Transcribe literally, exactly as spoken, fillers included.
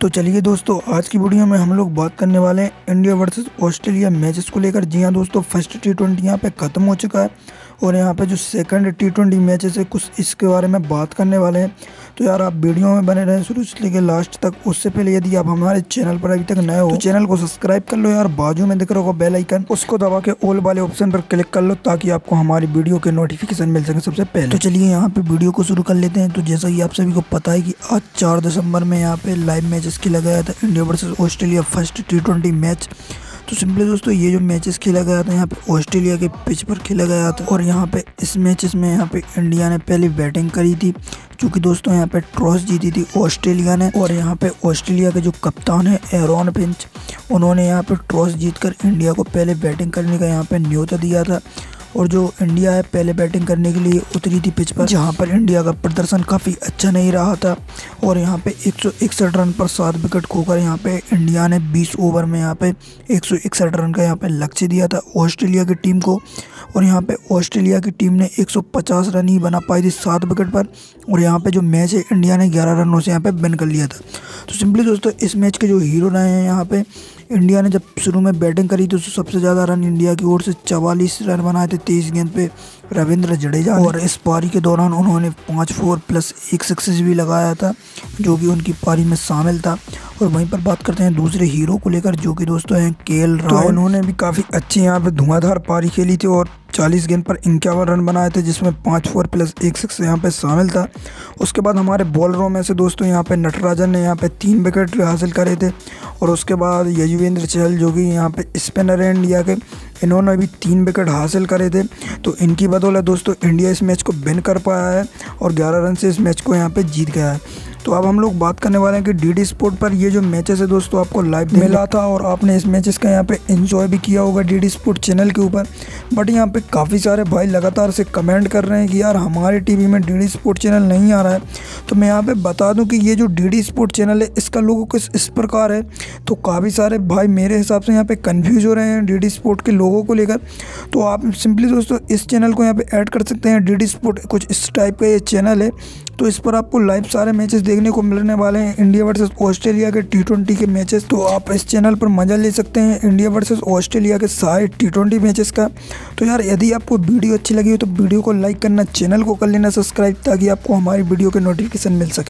तो चलिए दोस्तों, आज की वीडियो में हम लोग बात करने वाले हैं इंडिया वर्सेस ऑस्ट्रेलिया मैचेस को लेकर। जी हाँ दोस्तों, फर्स्ट टी ट्वेंटी यहाँ पर ख़त्म हो चुका है और यहाँ पे जो सेकंड टी ट्वेंटी मैचेस है कुछ इसके बारे में बात करने वाले हैं। तो यार आप वीडियो में बने रहें शुरू से लेकर लास्ट तक। उससे पहले यदि आप हमारे चैनल पर अभी तक नए हो तो चैनल को सब्सक्राइब कर लो यार, बाजू में दिख रहा होगा बेल आइकन, उसको दबा के ऑल वाले ऑप्शन पर क्लिक कर लो ताकि आपको हमारी वीडियो के नोटिफिकेशन मिल सके सबसे पहले। तो चलिए यहाँ पर वीडियो को शुरू कर लेते हैं। तो जैसा कि आप सभी को पता है कि आज चार दिसंबर में यहाँ पे लाइव मैचेस खेला गया था India versus Australia first T twenty match. तो सिंपली दोस्तों ये जो मैचेस खेला गया था यहाँ पे ऑस्ट्रेलिया के पिच पर खेला गया था और यहाँ पे इस मैचेस में यहाँ पे इंडिया ने पहले बैटिंग करी थी, क्योंकि दोस्तों यहाँ पे टॉस जीती थी ऑस्ट्रेलिया ने और यहाँ पे ऑस्ट्रेलिया के जो कप्तान है एरॉन फिंच, उन्होंने यहाँ पे टॉस जीतकर इंडिया को पहले बैटिंग करने का यहाँ पे न्योता दिया था और जो इंडिया है पहले बैटिंग करने के लिए उतरी थी पिच पर, जहाँ पर इंडिया का प्रदर्शन काफ़ी अच्छा नहीं रहा था और यहाँ पे एक सौ इकसठ रन पर सात विकेट खोकर यहाँ पे इंडिया ने बीस ओवर में यहाँ पे एक सौ इकसठ रन का यहाँ पे लक्ष्य दिया था ऑस्ट्रेलिया की टीम को और यहाँ पे ऑस्ट्रेलिया की टीम ने एक सौ पचास रन ही बना पाई थी सात विकेट पर और यहाँ पर जो मैच है इंडिया ने ग्यारह रनों से यहाँ पर विन कर लिया था। तो सिंपली दोस्तों इस मैच के जो हीरो रहे हैं, यहाँ पर इंडिया ने जब शुरू में बैटिंग करी तो सबसे ज़्यादा रन इंडिया की ओर से चवालीस रन बनाए थे तेईस गेंद पे रविंद्र जडेजा और इस पारी के दौरान उन्होंने पाँच फोर प्लस एक सिक्सेस भी लगाया था जो कि उनकी पारी में शामिल था। और वहीं पर बात करते हैं दूसरे हीरो को लेकर जो कि दोस्तों हैं केएल राहुल। तो उन्होंने भी काफ़ी अच्छी यहाँ पे धुआंधार पारी खेली थी और चालीस गेंद पर इक्यावन रन बनाए थे जिसमें पाँच फोर प्लस एक सिक्स यहाँ पे शामिल था। उसके बाद हमारे बॉलरों में से दोस्तों यहाँ पे नटराजन ने यहाँ पे तीन विकेट हासिल करे थे और उसके बाद युजवेंद्र चहल जो कि यहाँ पे स्पिनर हैं इंडिया के, इन्होंने भी तीन विकेट हासिल करे थे। तो इनकी बदौलत दोस्तों इंडिया इस मैच को विन कर पाया है और ग्यारह रन से इस मैच को यहाँ पे जीत गया है। तो अब हम लोग बात करने वाले हैं कि डीडी स्पोर्ट पर ये जो मैचेस है दोस्तों आपको लाइव मिला था और आपने इस मैचेस का यहाँ पे एंजॉय भी किया होगा डीडी स्पोर्ट चैनल के ऊपर। बट यहाँ पे काफ़ी सारे भाई लगातार से कमेंट कर रहे हैं कि यार हमारे टीवी में डीडी स्पोर्ट चैनल नहीं आ रहा है। तो मैं यहाँ पर बता दूँ कि ये जो डीडी स्पोर्ट चैनल है इसका लोगों को इस प्रकार है। तो काफ़ी सारे भाई मेरे हिसाब से यहाँ पर कन्फ्यूज़ हो रहे हैं डीडी स्पोर्ट के लोगों को लेकर। तो आप सिंपली दोस्तों इस चैनल को यहाँ पर ऐड कर सकते हैं, डीडी स्पोर्ट कुछ इस टाइप का ये चैनल है। तो इस पर आपको लाइव सारे मैचेस देखने को मिलने वाले हैं इंडिया वर्सेस ऑस्ट्रेलिया के टी ट्वेंटी के मैचेस। तो आप इस चैनल पर मज़ा ले सकते हैं इंडिया वर्सेस ऑस्ट्रेलिया के सारे टी ट्वेंटी मैचेस का। तो यार यदि आपको वीडियो अच्छी लगी हो तो वीडियो को लाइक करना, चैनल को कर लेना सब्सक्राइब ताकि आपको हमारी वीडियो के नोटिफिकेशन मिल सके।